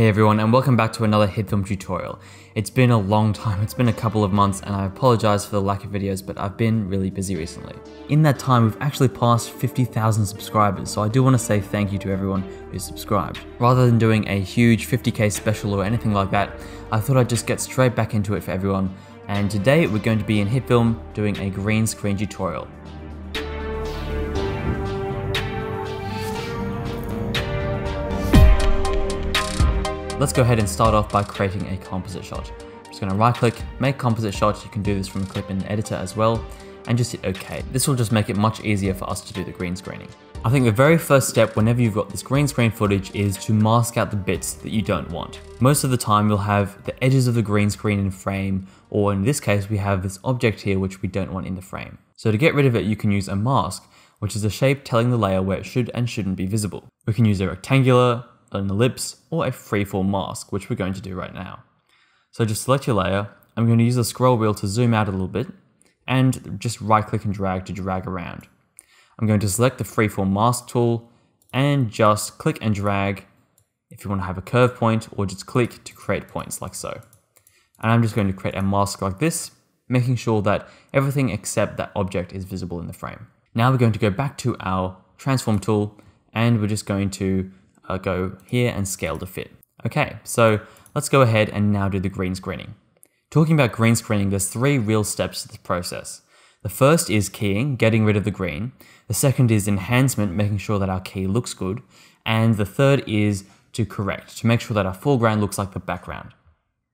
Hey everyone, and welcome back to another HitFilm tutorial. It's been a long time, it's been a couple of months, and I apologize for the lack of videos, but I've been really busy recently. In that time, we've actually passed 50,000 subscribers, so I do want to say thank you to everyone who's subscribed. Rather than doing a huge 50k special or anything like that, I thought I'd just get straight back into it for everyone, and today we're going to be in HitFilm doing a green screen tutorial. Let's go ahead and start off by creating a composite shot. I'm just gonna right click, make composite shot. You can do this from a clip in the editor as well, and just hit okay. This will just make it much easier for us to do the green screening. I think the very first step whenever you've got this green screen footage is to mask out the bits that you don't want. Most of the time you'll have the edges of the green screen in frame, or in this case we have this object here which we don't want in the frame. So to get rid of it you can use a mask, which is a shape telling the layer where it should and shouldn't be visible. We can use a rectangular, an ellipse, or a freeform mask, which we're going to do right now. So just select your layer. I'm going to use the scroll wheel to zoom out a little bit, and just right click and drag to drag around. I'm going to select the freeform mask tool, and just click and drag if you want to have a curve point, or just click to create points like so. And I'm just going to create a mask like this, making sure that everything except that object is visible in the frame. Now we're going to go back to our transform tool, and we're just going to go here and scale to fit. Okay, so let's go ahead and now do the green screening. Talking about green screening, there's three real steps to this process. The first is keying, getting rid of the green. The second is enhancement, making sure that our key looks good. And the third is to correct, to make sure that our foreground looks like the background.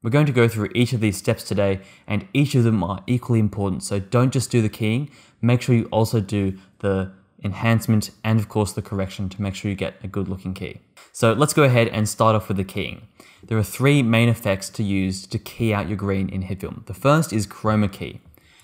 We're going to go through each of these steps today, and each of them are equally important. So don't just do the keying, make sure you also do the enhancement, and of course the correction to make sure you get a good looking key. So let's go ahead and start off with the keying. There are three main effects to use to key out your green in HitFilm. The first is Chroma Key.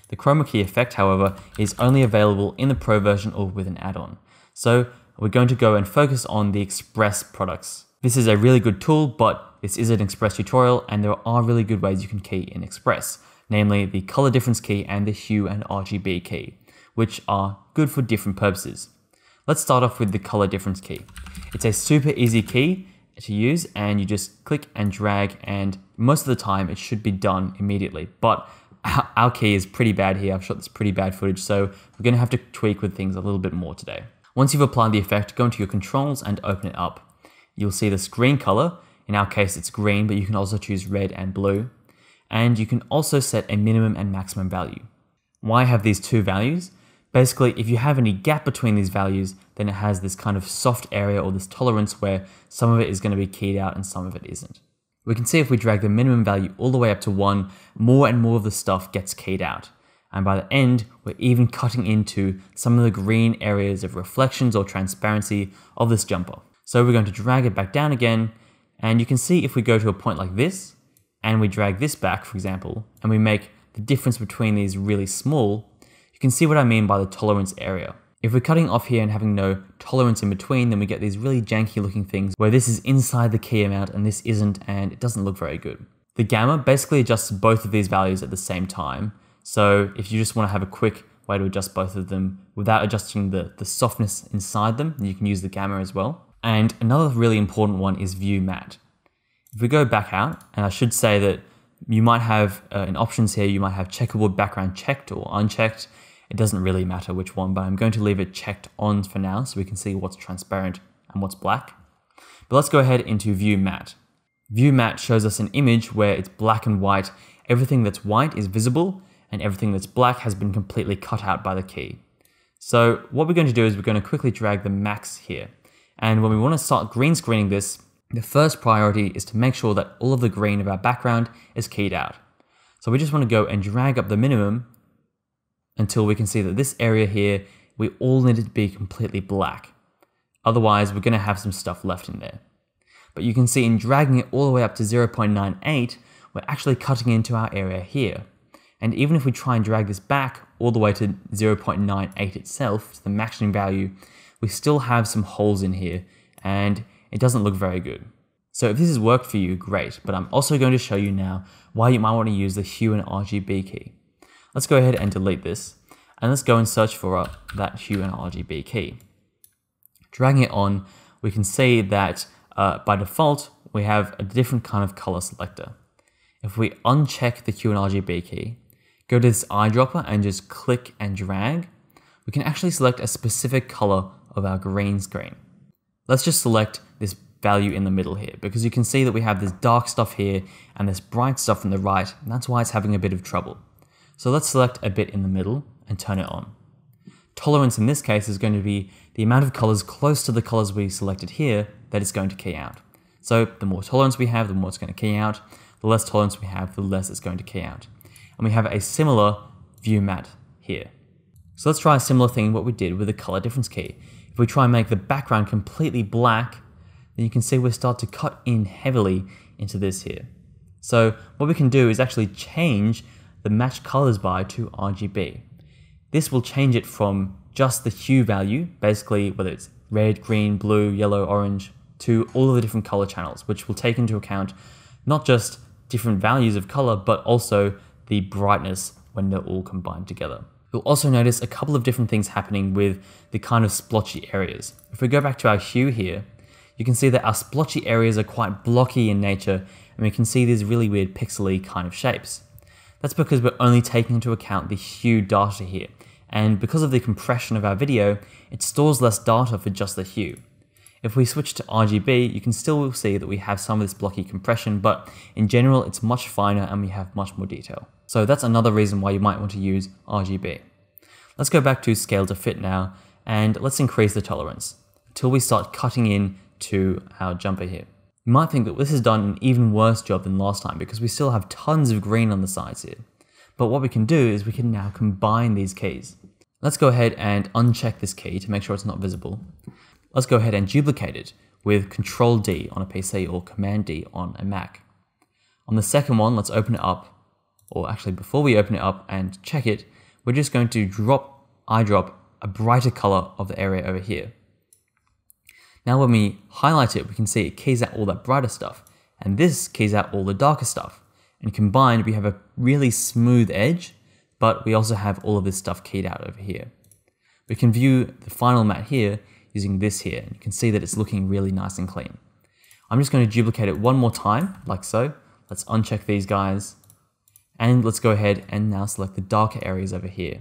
The Chroma Key effect, however, is only available in the Pro version or with an add-on. So we're going to go and focus on the Express products. This is a really good tool, but this is an Express tutorial, and there are really good ways you can key in Express, namely the color difference key and the hue and RGB key, which are good for different purposes. Let's start off with the color difference key. It's a super easy key to use, and you just click and drag, and most of the time it should be done immediately, but our key is pretty bad here. I've shot this pretty bad footage, so we're gonna have to tweak with things a little bit more today. Once you've applied the effect, go into your controls and open it up. You'll see the screen color. In our case, it's green, but you can also choose red and blue. And you can also set a minimum and maximum value. Why have these two values? Basically, if you have any gap between these values, then it has this kind of soft area or this tolerance where some of it is going to be keyed out and some of it isn't. We can see if we drag the minimum value all the way up to 1, more and more of the stuff gets keyed out. And by the end, we're even cutting into some of the green areas of reflections or transparency of this jumper. So we're going to drag it back down again, and you can see if we go to a point like this, and we drag this back, for example, and we make the difference between these really small, you can see what I mean by the tolerance area. If we're cutting off here and having no tolerance in between, then we get these really janky looking things where this is inside the key amount and this isn't, and it doesn't look very good. The gamma basically adjusts both of these values at the same time. So if you just want to have a quick way to adjust both of them without adjusting the softness inside them, you can use the gamma as well. And another really important one is view matte. If we go back out, and I should say that you might have in options here, you might have checkerboard background checked or unchecked. It doesn't really matter which one, but I'm going to leave it checked on for now so we can see what's transparent and what's black. But let's go ahead into View Matte. View Matte shows us an image where it's black and white. Everything that's white is visible, and everything that's black has been completely cut out by the key. So what we're going to do is we're going to quickly drag the max here. And when we want to start green screening this, the first priority is to make sure that all of the green of our background is keyed out. So we just want to go and drag up the minimum until we can see that this area here, we all need it to be completely black. Otherwise, we're going to have some stuff left in there. But you can see in dragging it all the way up to 0.98, we're actually cutting into our area here. And even if we try and drag this back all the way to 0.98 itself, to the maximum value, we still have some holes in here, and it doesn't look very good. So if this has worked for you, great, but I'm also going to show you now why you might want to use the hue and RGB key. Let's go ahead and delete this, and let's go and search for that hue and RGB key. Dragging it on, we can see that by default, we have a different kind of color selector. If we uncheck the Hue and RGB key, go to this eyedropper and just click and drag, we can actually select a specific color of our green screen. Let's just select this value in the middle here, because you can see that we have this dark stuff here and this bright stuff on the right, and that's why it's having a bit of trouble. So let's select a bit in the middle and turn it on. Tolerance in this case is going to be the amount of colors close to the colors we selected here that it's going to key out. So the more tolerance we have, the more it's going to key out. The less tolerance we have, the less it's going to key out. And we have a similar view mat here. So let's try a similar thing what we did with the color difference key. If we try and make the background completely black, then you can see we start to cut in heavily into this here. So what we can do is actually change the match colors by to RGB. This will change it from just the hue value, basically whether it's red, green, blue, yellow, orange, to all of the different color channels, which will take into account not just different values of color, but also the brightness when they're all combined together. You'll also notice a couple of different things happening with the kind of splotchy areas. If we go back to our hue here, you can see that our splotchy areas are quite blocky in nature, and we can see these really weird pixely kind of shapes. That's because we're only taking into account the hue data here, and because of the compression of our video, it stores less data for just the hue. If we switch to RGB, you can still see that we have some of this blocky compression, but in general, it's much finer and we have much more detail. So that's another reason why you might want to use RGB. Let's go back to scale to fit now, and let's increase the tolerance until we start cutting in to our jumper here. You might think that this has done an even worse job than last time because we still have tons of green on the sides here. But what we can do is we can now combine these keys. Let's go ahead and uncheck this key to make sure it's not visible. Let's go ahead and duplicate it with Control D on a PC or Command D on a Mac. On the second one, let's open it up, or actually before we open it up and check it, we're just going to eyedrop a brighter color of the area over here. Now when we highlight it, we can see it keys out all that brighter stuff, and this keys out all the darker stuff. And combined, we have a really smooth edge, but we also have all of this stuff keyed out over here. We can view the final mat here using this here, and you can see that it's looking really nice and clean. I'm just going to duplicate it one more time, like so. Let's uncheck these guys, and let's go ahead and now select the darker areas over here.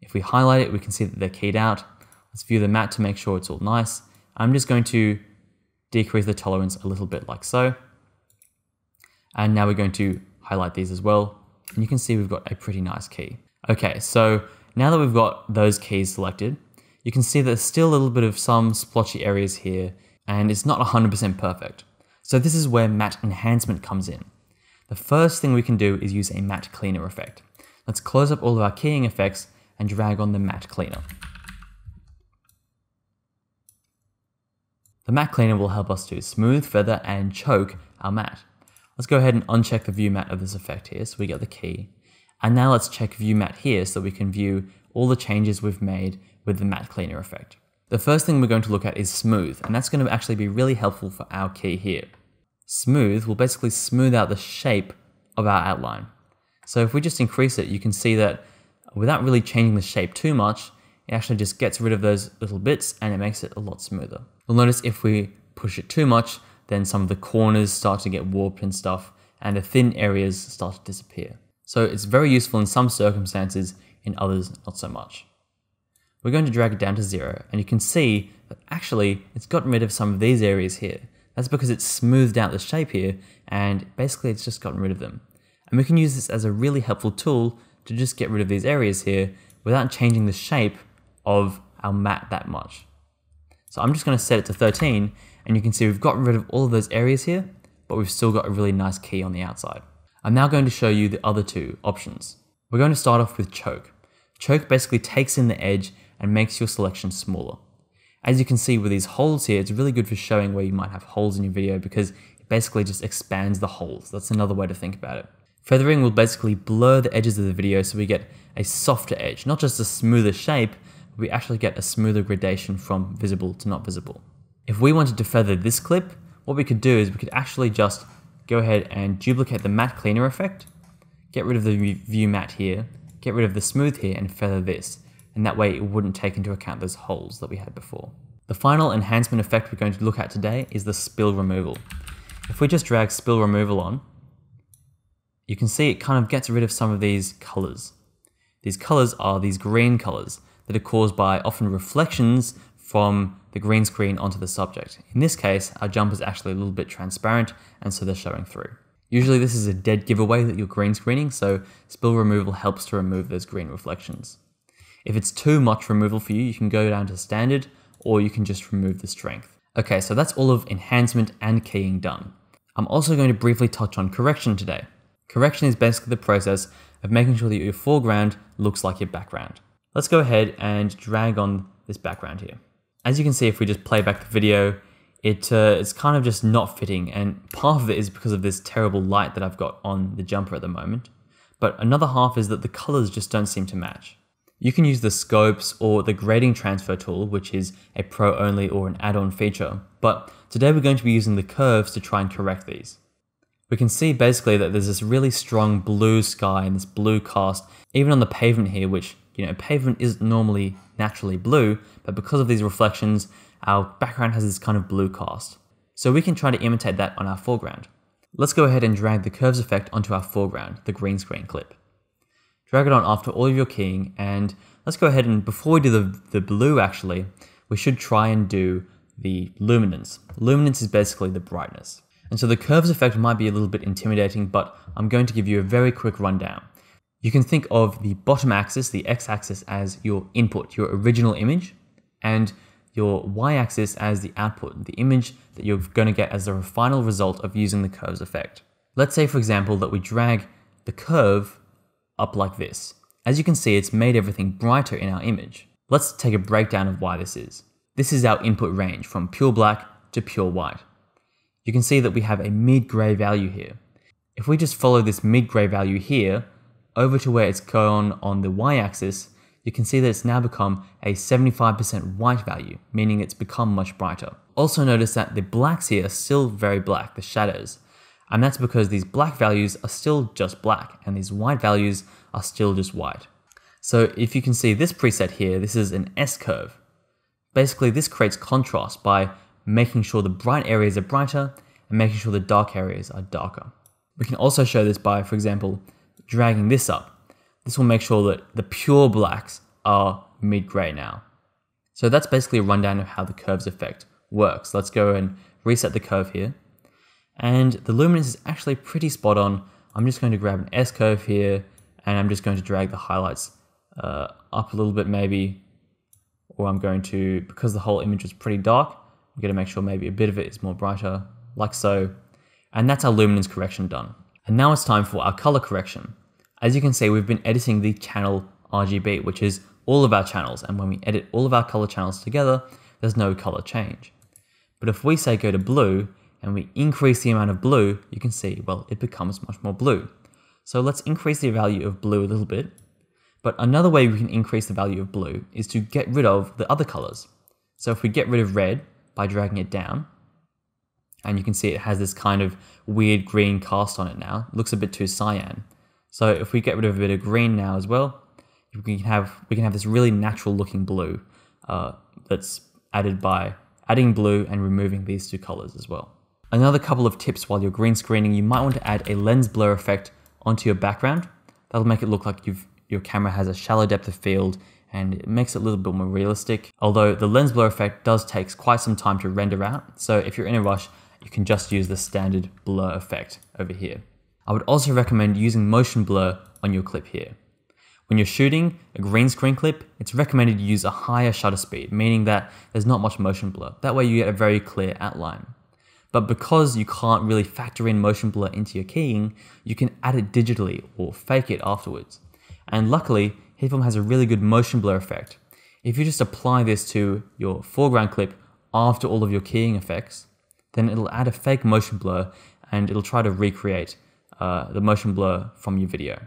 If we highlight it, we can see that they're keyed out. Let's view the mat to make sure it's all nice. I'm just going to decrease the tolerance a little bit, like so. And now we're going to highlight these as well, and you can see we've got a pretty nice key. Okay, so now that we've got those keys selected, you can see there's still a little bit of some splotchy areas here, and it's not 100% perfect. So this is where matte enhancement comes in. The first thing we can do is use a matte cleaner effect. Let's close up all of our keying effects and drag on the matte cleaner. The matte cleaner will help us to smooth, feather, and choke our matte. Let's go ahead and uncheck the view matte of this effect here so we get the key. And now let's check view matte here so we can view all the changes we've made with the matte cleaner effect. The first thing we're going to look at is smooth, and that's going to actually be really helpful for our key here. Smooth will basically smooth out the shape of our outline. So if we just increase it, you can see that without really changing the shape too much, it actually just gets rid of those little bits and it makes it a lot smoother. You'll notice if we push it too much, then some of the corners start to get warped and stuff, and the thin areas start to disappear. So it's very useful in some circumstances, in others not so much. We're going to drag it down to 0, and you can see that actually it's gotten rid of some of these areas here. That's because it's smoothed out the shape here, and basically it's just gotten rid of them. And we can use this as a really helpful tool to just get rid of these areas here without changing the shape of our mat that much. So I'm just going to set it to 13, and you can see we've gotten rid of all of those areas here, but we've still got a really nice key on the outside. I'm now going to show you the other two options. We're going to start off with choke. Choke basically takes in the edge and makes your selection smaller. As you can see with these holes here, it's really good for showing where you might have holes in your video because it basically just expands the holes. That's another way to think about it. Feathering will basically blur the edges of the video so we get a softer edge, not just a smoother shape, but we actually get a smoother gradation from visible to not visible. If we wanted to feather this clip, what we could do is we could actually just go ahead and duplicate the matte cleaner effect, get rid of the view matte here, get rid of the smooth here and feather this. And that way it wouldn't take into account those holes that we had before. The final enhancement effect we're going to look at today is the spill removal. If we just drag spill removal on, you can see it kind of gets rid of some of these colors. These colors are these green colors that are caused by often reflections from the green screen onto the subject. In this case, our jump is actually a little bit transparent, and so they're showing through. Usually this is a dead giveaway that you're green screening, so spill removal helps to remove those green reflections. If it's too much removal for you, you can go down to standard, or you can just remove the strength. Okay, so that's all of enhancement and keying done. I'm also going to briefly touch on correction today. Correction is basically the process of making sure that your foreground looks like your background. Let's go ahead and drag on this background here. As you can see, if we just play back the video, it's kind of just not fitting, and part of it is because of this terrible light that I've got on the jumper at the moment. But another half is that the colors just don't seem to match. You can use the scopes or the grading transfer tool, which is a pro only or an add-on feature, but today we're going to be using the curves to try and correct these. We can see basically that there's this really strong blue sky and this blue cast, even on the pavement here, which, you know, pavement isn't normally naturally blue, but because of these reflections, our background has this kind of blue cast. So we can try to imitate that on our foreground. Let's go ahead and drag the curves effect onto our foreground, the green screen clip. Drag it on after all of your keying, and let's go ahead and, before we do the blue actually, we should try and do the luminance. Luminance is basically the brightness. And so the curves effect might be a little bit intimidating, but I'm going to give you a very quick rundown. You can think of the bottom axis, the x-axis, as your input, your original image, and your y-axis as the output, the image that you're going to get as the final result of using the curves effect. Let's say, for example, that we drag the curve up like this. As you can see, it's made everything brighter in our image. Let's take a breakdown of why this is. This is our input range from pure black to pure white. You can see that we have a mid-gray value here. If we just follow this mid-gray value here over to where it's gone on the y-axis, you can see that it's now become a 75% white value, meaning it's become much brighter. Also notice that the blacks here are still very black, the shadows, and that's because these black values are still just black and these white values are still just white. So if you can see this preset here, this is an S-curve. Basically this creates contrast by making sure the bright areas are brighter and making sure the dark areas are darker. We can also show this by, for example, dragging this up. This will make sure that the pure blacks are mid-gray now. So that's basically a rundown of how the curves effect works. Let's go and reset the curve here. And the luminance is actually pretty spot on. I'm just going to grab an S-curve here and I'm just going to drag the highlights up a little bit maybe, or I'm going to, because the whole image is pretty dark, I'm going to make sure maybe a bit of it is more brighter, like so. And that's our luminance correction done. And now it's time for our color correction. As you can see, we've been editing the channel RGB, which is all of our channels. And when we edit all of our color channels together, there's no color change. But if we say go to blue and we increase the amount of blue, you can see, well, it becomes much more blue. So let's increase the value of blue a little bit. But another way we can increase the value of blue is to get rid of the other colors. So if we get rid of red, by dragging it down, and you can see it has this kind of weird green cast on it now. It looks a bit too cyan. So if we get rid of a bit of green now as well, we can have this really natural looking blue that's added by adding blue and removing these two colors as well. Another couple of tips while you're green screening, you might want to add a lens blur effect onto your background. That'll make it look like your camera has a shallow depth of field, and it makes it a little bit more realistic. Although the lens blur effect does take quite some time to render out, so if you're in a rush, you can just use the standard blur effect over here. I would also recommend using motion blur on your clip here. When you're shooting a green screen clip, it's recommended to use a higher shutter speed, meaning that there's not much motion blur. That way you get a very clear outline. But because you can't really factor in motion blur into your keying, you can add it digitally or fake it afterwards. And luckily, HitFilm has a really good motion blur effect. If you just apply this to your foreground clip after all of your keying effects, then it'll add a fake motion blur and it'll try to recreate the motion blur from your video.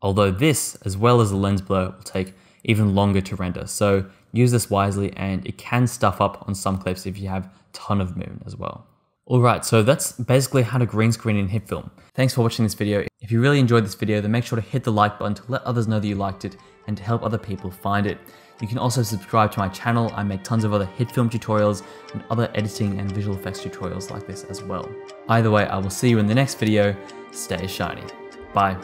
Although this, as well as the lens blur, will take even longer to render. So use this wisely, and it can stuff up on some clips if you have a ton of moon as well. Alright, so that's basically how to green screen in HitFilm. Thanks for watching this video. If you really enjoyed this video, then make sure to hit the like button to let others know that you liked it and to help other people find it. You can also subscribe to my channel. I make tons of other HitFilm tutorials and other editing and visual effects tutorials like this as well. Either way, I will see you in the next video. Stay shiny. Bye.